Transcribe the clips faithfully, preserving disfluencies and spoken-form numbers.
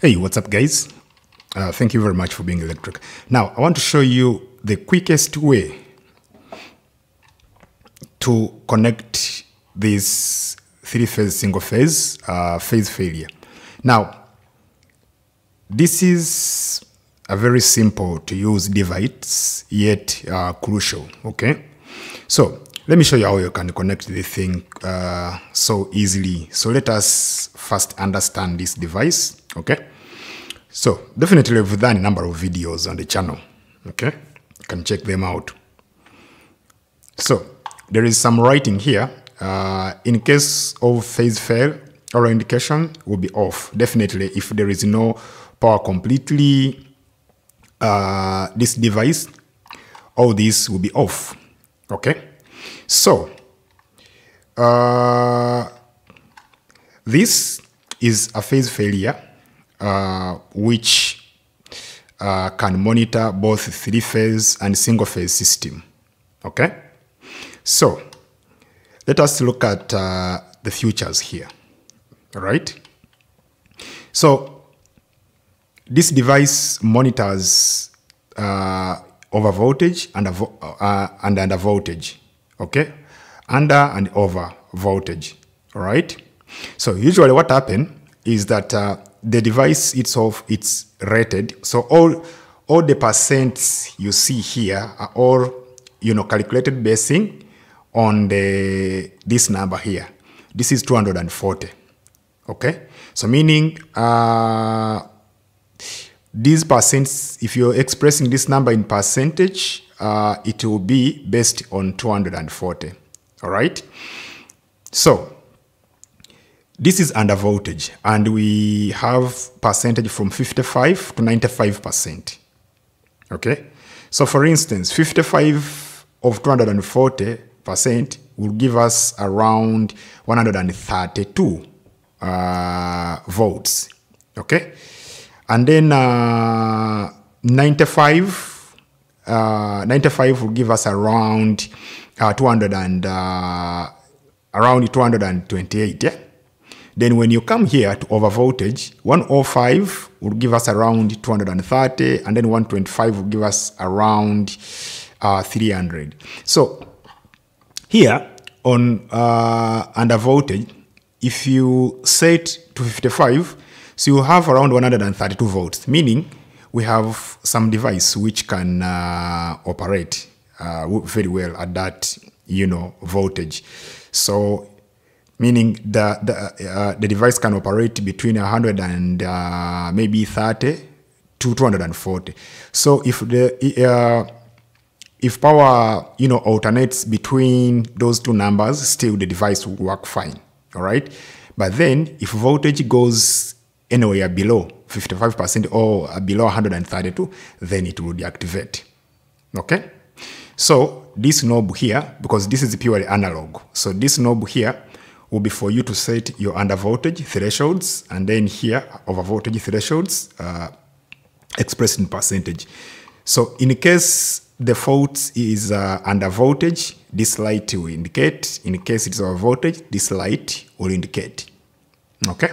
Hey, what's up guys? Uh, thank you very much for being electric. Now, I want to show you the quickest way to connect this three-phase single phase uh, phase failure. Now, this is a very simple to use device, yet uh, crucial, okay? So, let me show you how you can connect the thing uh, so easily. So let us first understand this device, okay? So definitely we've done a number of videos on the channel, okay? You can check them out. So there is some writing here. Uh, in case of phase fail, our indication will be off. Definitely if there is no power completely, uh, this device, all this will be off, okay? So uh, this is a phase failure uh, which uh, can monitor both three-phase and single-phase system, okay? So let us look at uh, the features here, all right? So this device monitors uh, over voltage and, vo uh, and under voltage. Okay, under and over voltage, all right? So usually what happens is that uh, the device itself, it's rated. So all, all the percents you see here are all, you know, calculated basing on the, this number here. This is two hundred forty, okay? So meaning uh, these percents, if you're expressing this number in percentage, Uh, it will be based on two hundred forty, all right? So this is under voltage, and we have percentage from fifty-five to ninety-five percent, okay? So for instance, fifty-five of two hundred forty percent will give us around one hundred thirty-two uh, volts, okay? And then uh, ninety-five, Uh, ninety-five will give us around uh, two hundred and uh, around two hundred twenty-eight. Yeah? Then when you come here to over voltage, one oh five will give us around two hundred thirty, and then one twenty-five will give us around uh, three hundred. So here on uh, under voltage, if you set to fifty-five, so you have around one hundred thirty-two volts, meaning we have some device which can uh, operate uh, very well at that, you know, voltage. So meaning the, the, uh, the device can operate between one hundred and uh, maybe thirty to two hundred forty. So if the uh, if power, you know, alternates between those two numbers, still the device will work fine, all right? But then if voltage goes anywhere below fifty-five percent or below one hundred thirty-two, then it will deactivate, okay? So this knob here, because this is purely analog, so this knob here will be for you to set your under voltage thresholds, and then here over voltage thresholds uh, expressed in percentage. So in case the fault is uh, under voltage, this light will indicate. In case it's over voltage, this light will indicate, okay?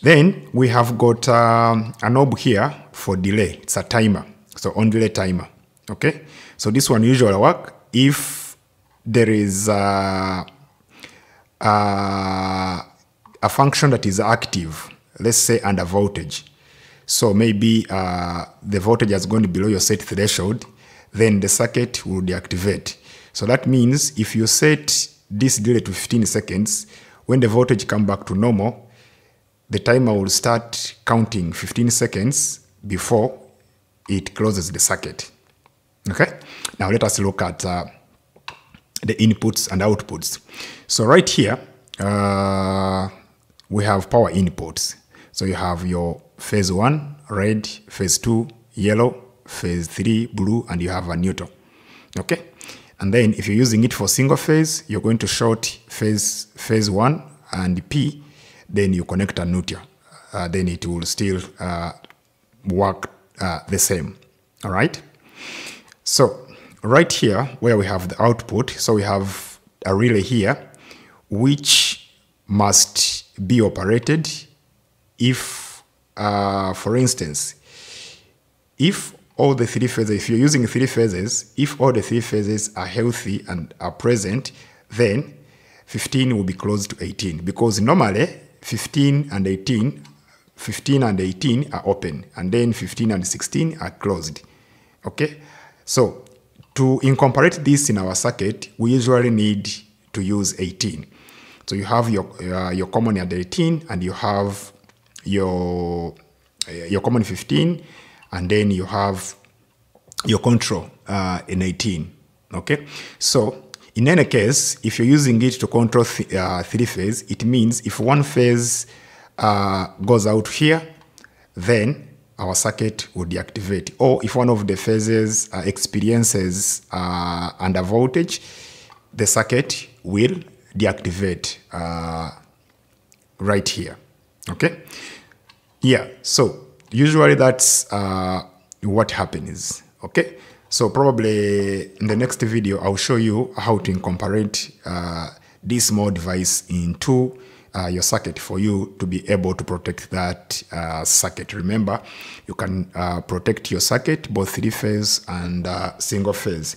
Then we have got um, a knob here for delay. It's a timer, so on delay timer, okay? So this one usually work if there is uh, uh, a function that is active, let's say under voltage. So maybe uh, the voltage has gone below your set threshold, then the circuit will deactivate. So that means if you set this delay to fifteen seconds, when the voltage comes back to normal, the timer will start counting fifteen seconds before it closes the circuit, okay? Now let us look at uh, the inputs and outputs. So right here, uh, we have power inputs. So you have your phase one, red, phase two, yellow, phase three, blue, and you have a neutral, okay? And then if you're using it for single phase, you're going to short phase, phase one and P, then you connect a neutral, uh, then it will still uh, work uh, the same, all right? So right here where we have the output, so we have a relay here, which must be operated if Uh, for instance, if all the three phases, if you're using three phases, if all the three phases are healthy and are present, then fifteen will be close to eighteen, because normally fifteen and eighteen, fifteen and eighteen are open, and then fifteen and sixteen are closed. Okay, so to incorporate this in our circuit, we usually need to use eighteen. So you have your uh, your common at eighteen, and you have your uh, your common fifteen, and then you have your control uh, in eighteen. Okay, so in any case, if you're using it to control th uh, three phase, it means if one phase uh, goes out here, then our circuit will deactivate. Or if one of the phases uh, experiences uh, under voltage, the circuit will deactivate uh, right here. Okay? Yeah, so usually that's uh, what happens. Okay? So probably in the next video, I'll show you how to incorporate uh, this small device into uh, your circuit for you to be able to protect that uh, circuit. Remember, you can uh, protect your circuit, both three-phase and uh, single-phase.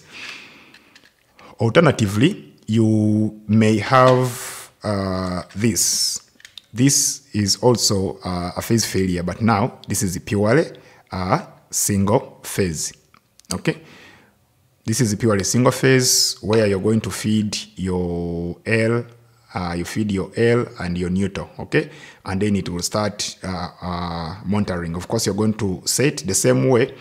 Alternatively, you may have uh, this. This is also uh, a phase failure, but now this is purely a single-phase. Okay, this is purely single phase where you're going to feed your L, uh, you feed your L and your neutral, okay, and then it will start uh, uh, monitoring. Of course, you're going to set the same way,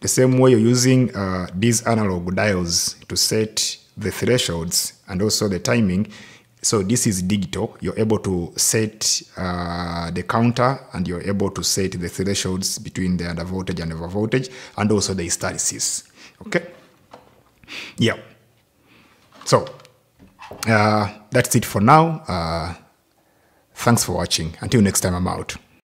the same way you're using uh, these analog dials to set the thresholds and also the timing. So this is digital. You're able to set uh, the counter, and you're able to set the thresholds between the under voltage and over voltage, and also the hysteresis. Okay? Yeah. So, uh, that's it for now. Uh, thanks for watching. Until next time, I'm out.